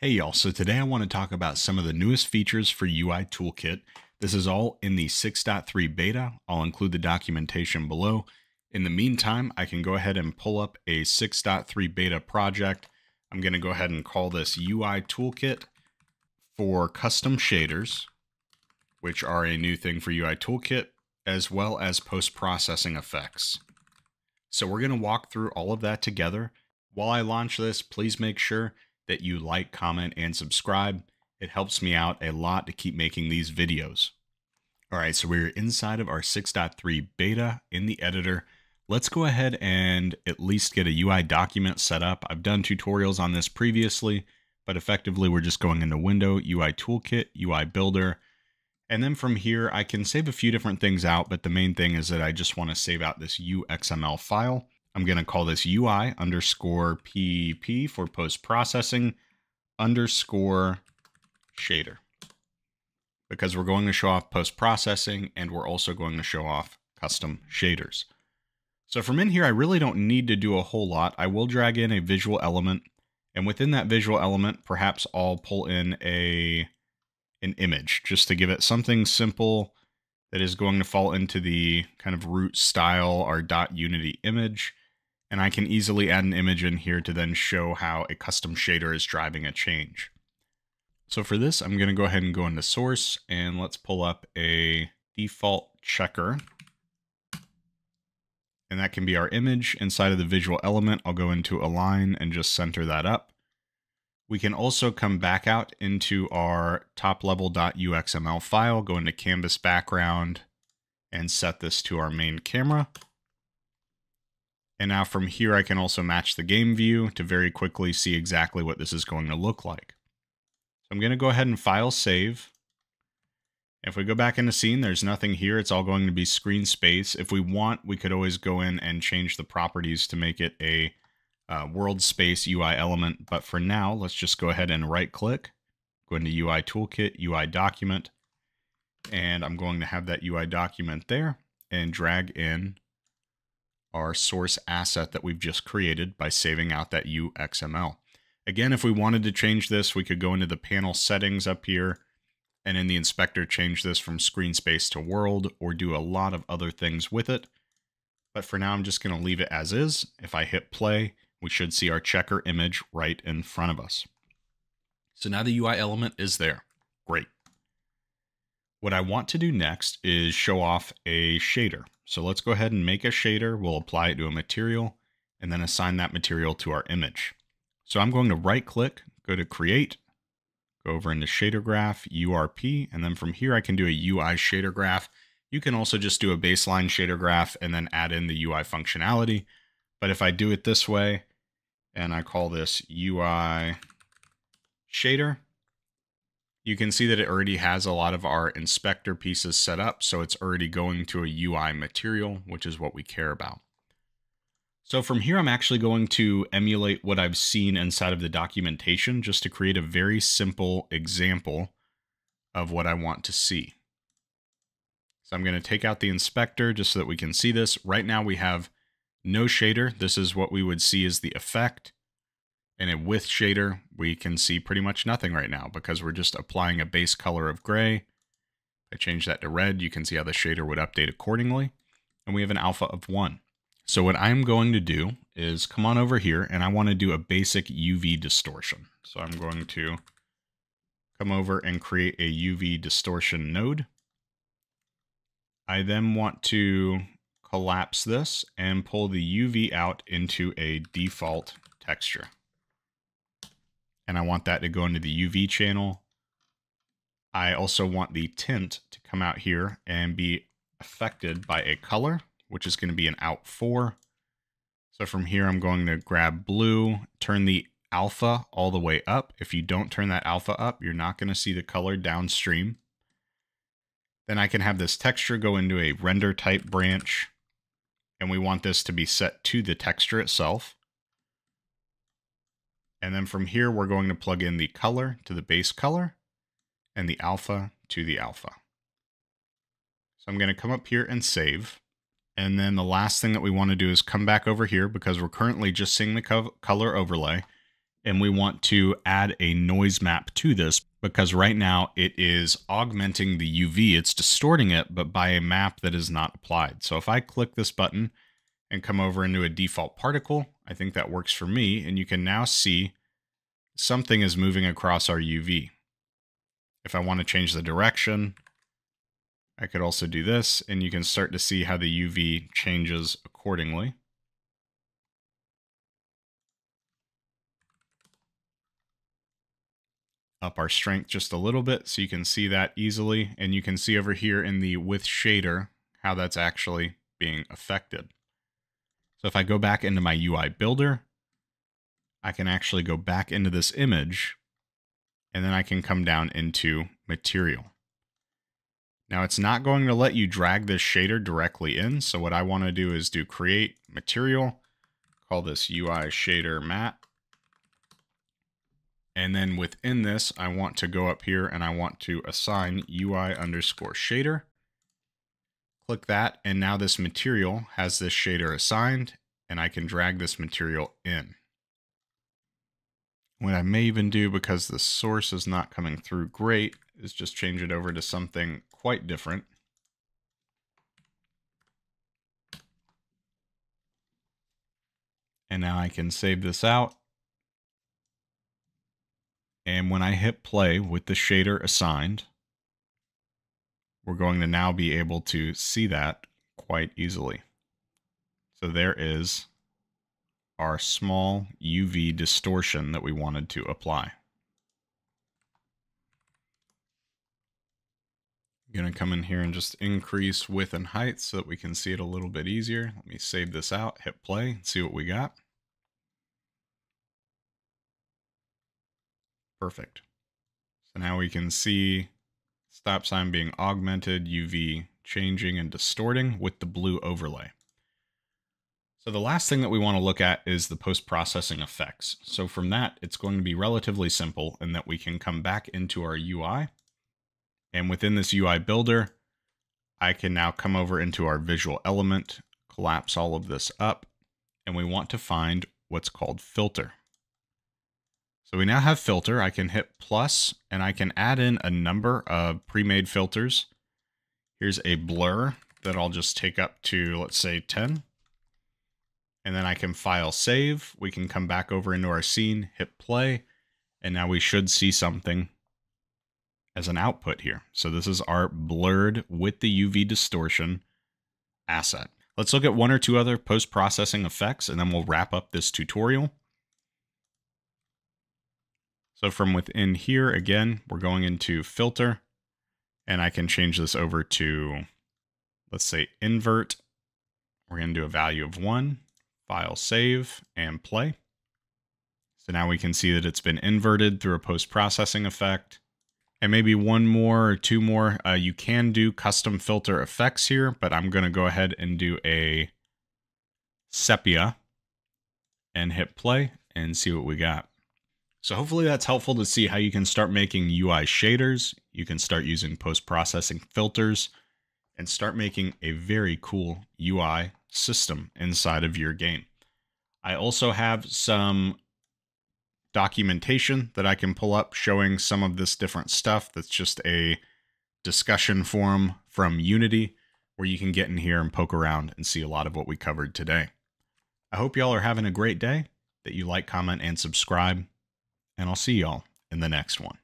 Hey y'all, so today I want to talk about some of the newest features for UI Toolkit. This is all in the 6.3 beta. I'll include the documentation below. In the meantime, I can go ahead and pull up a 6.3 beta project. I'm going to go ahead and call this UI Toolkit for custom shaders, which are a new thing for UI Toolkit, as well as post-processing effects. So we're going to walk through all of that together. While I launch this, please make sure that you like, comment, and subscribe. It helps me out a lot to keep making these videos. All right, so we're inside of our 6.3 beta in the editor. Let's go ahead and at least get a UI document set up. I've done tutorials on this previously, but effectively we're just going into Window, UI Toolkit, UI Builder. And then from here, I can save a few different things out, but the main thing is that I just want to save out this UXML file. I'm going to call this UI_PEP for post-processing _shader, because we're going to show off post-processing and we're also going to show off custom shaders. So from in here, I really don't need to do a whole lot. I will drag in a visual element, and within that visual element, perhaps I'll pull in an image just to give it something simple that is going to fall into the kind of root style or .unity image. And I can easily add an image in here to then show how a custom shader is driving a change. So for this, I'm going to go ahead and go into source and let's pull up a default checker. And that can be our image inside of the visual element. I'll go into align and just center that up. We can also come back out into our top level.uxml file, go into canvas background and set this to our main camera. And now from here, I can also match the game view to very quickly see exactly what this is going to look like. So I'm going to go ahead and file save. If we go back into scene, there's nothing here. It's all going to be screen space. If we want, we could always go in and change the properties to make it a world space UI element. But for now, let's just go ahead and right click, go into UI Toolkit, UI document, and I'm going to have that UI document there and drag in our source asset that we've just created by saving out that UXML. Again, if we wanted to change this, we could go into the panel settings up here and in the inspector, change this from screen space to world or do a lot of other things with it. But for now, I'm just going to leave it as is. If I hit play, we should see our checker image right in front of us. So now the UI element is there. Great. What I want to do next is show off a shader. So let's go ahead and make a shader. We'll apply it to a material and then assign that material to our image. So I'm going to right click, go to create, go over into Shader Graph, URP, and then from here I can do a UI Shader Graph. You can also just do a baseline shader graph and then add in the UI functionality. But if I do it this way and I call this UI shader, you can see that it already has a lot of our inspector pieces set up. So it's already going to a UI material, which is what we care about. So from here, I'm actually going to emulate what I've seen inside of the documentation just to create a very simple example of what I want to see. So I'm going to take out the inspector just so that we can see this. Right now we have no shader. This is what we would see as the effect. And with shader, we can see pretty much nothing right now because we're just applying a base color of gray. If I change that to red, you can see how the shader would update accordingly. And we have an alpha of 1. So what I'm going to do is come on over here and I want to do a basic UV distortion. So I'm going to come over and create a UV distortion node. I then want to collapse this and pull the UV out into a default texture. And I want that to go into the UV channel. I also want the tint to come out here and be affected by a color, which is going to be an out 4. So from here, I'm going to grab blue, turn the alpha all the way up. If you don't turn that alpha up, you're not going to see the color downstream. Then I can have this texture go into a render type branch, and we want this to be set to the texture itself. And then from here, we're going to plug in the color to the base color and the alpha to the alpha. So I'm going to come up here and save. And then the last thing that we want to do is come back over here because we're currently just seeing the color overlay. and we want to add a noise map to this because right now it is augmenting the UV. It's distorting it, but by a map that is not applied. So if I click this button and come over into a default particle, I think that works for me. And you can now see something is moving across our UV. If I want to change the direction, I could also do this, and you can start to see how the UV changes accordingly. Up our strength just a little bit so you can see that easily, and you can see over here in the with shader how that's actually being affected. So if I go back into my UI builder, I can actually go back into this image, and then I can come down into material. Now it's not going to let you drag this shader directly in. So what I want to do is do create material, call this UI shader map. And then within this, I want to go up here and I want to assign UI underscore shader. Click that. And now this material has this shader assigned and I can drag this material in. What I may even do, because the source is not coming through great, is just change it over to something quite different. And now I can save this out. And when I hit play with the shader assigned, we're going to now be able to see that quite easily. So there is our small UV distortion that we wanted to apply. I'm going to come in here and just increase width and height so that we can see it a little bit easier. Let me save this out, hit play, and see what we got. Perfect. So now we can see stop sign being augmented, UV changing and distorting with the blue overlay. So the last thing that we want to look at is the post-processing effects. So from that, it's going to be relatively simple in that we can come back into our UI. And within this UI builder, I can now come over into our visual element, collapse all of this up, and we want to find what's called filter. So we now have filter. I can hit plus and I can add in a number of pre-made filters. Here's a blur that I'll just take up to, let's say 10. And then I can file save. We can come back over into our scene, hit play, and now we should see something as an output here. So this is our blurred with the UV distortion asset. Let's look at one or two other post-processing effects, and then we'll wrap up this tutorial. So from within here, again, we're going into filter, and I can change this over to, let's say, invert. We're going to do a value of 1. File, save, and play. So now we can see that it's been inverted through a post-processing effect. And maybe one more or two more. You can do custom filter effects here, but I'm going to go ahead and do a sepia and hit play and see what we got. So hopefully that's helpful to see how you can start making UI shaders. You can start using post-processing filters and start making a very cool UI system inside of your game. I also have some documentation that I can pull up showing some of this different stuff. That's just a discussion forum from Unity where you can get in here and poke around and see a lot of what we covered today. I hope y'all are having a great day, that you like, comment, and subscribe, and I'll see y'all in the next one.